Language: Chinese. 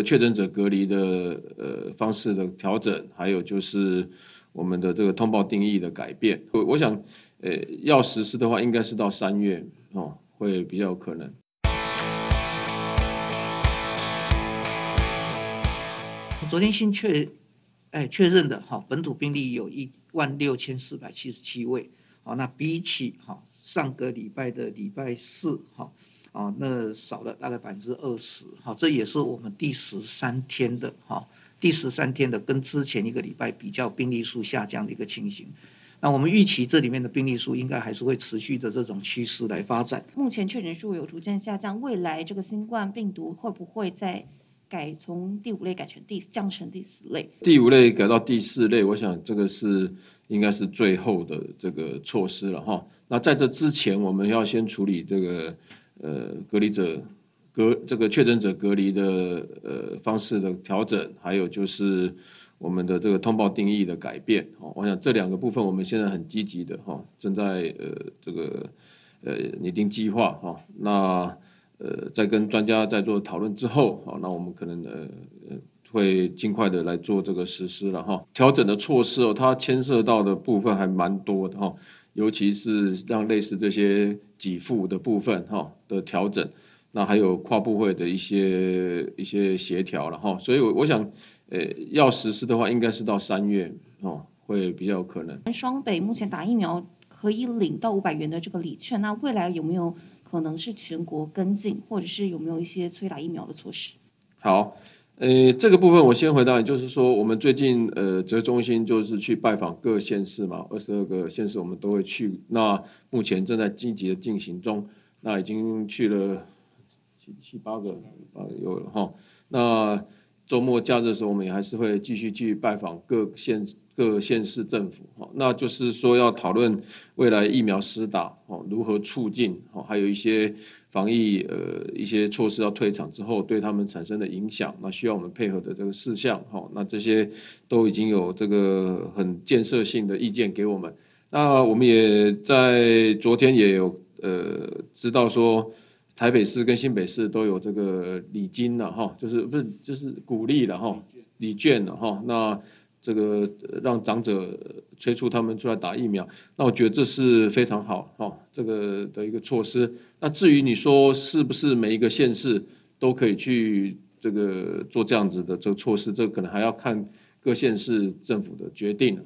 个确诊者隔离的方式的调整，还有就是我们的这个通报定义的改变。我想，要实施的话，应该是到3月哦，会比较有可能。昨天新确认的哈本土病例有16477位，好，那比起哈上个礼拜的礼拜4哈。哦，那少了大概20%，好，这也是我们第13天的哈，第13天的跟之前一个礼拜比较病例数下降的一个情形。那我们预期这里面的病例数应该还是会持续的这种趋势来发展。目前确诊数有逐渐下降，未来这个新冠病毒会不会再改从第5类降成第4类？第5类改到第4类，我想这个是应该是最后的这个措施了哈。那在这之前，我们要先处理这个。确诊者隔离的方式的调整，还有就是我们的这个通报定义的改变，哦，我想这两个部分我们现在很积极的哈，哦，正在拟定计划哈，哦，那在跟专家在做讨论之后，好，哦，那我们可能会尽快的来做这个实施了哈，哦。调整的措施哦，它牵涉到的部分还蛮多的哈。哦，尤其是让类似这些给付的部分哈的调整，那还有跨部会的一些协调了哈，所以我想，要实施的话，应该是到3月哦，会比较有可能。双北目前打疫苗可以领到500元的这个礼券，那未来有没有可能是全国跟进，或者是有没有一些催打疫苗的措施？好。这个部分我先回答，也就是说，我们最近指挥中心就是去拜访各县市嘛，22个县市我们都会去。那目前正在积极的进行中，那已经去了7、8个有了哈。那周末假日的时候，我们也还是会继续去拜访各县市政府哈。那就是说要讨论未来疫苗施打哦，如何促进哦，还有一些。防疫一些措施要退场之后，对他们产生的影响，那需要我们配合的这个事项，哈，那这些都已经有这个很建设性的意见给我们。那我们也在昨天也有知道说，台北市跟新北市都有这个礼金了哈，就是鼓励了哈，礼券了哈，那这个让长者催促他们出来打疫苗，那我觉得这是非常好哈，哦，这个的一个措施。那至于你说是不是每一个县市都可以去这个做这样子的这个措施，这可能还要看各县市政府的决定。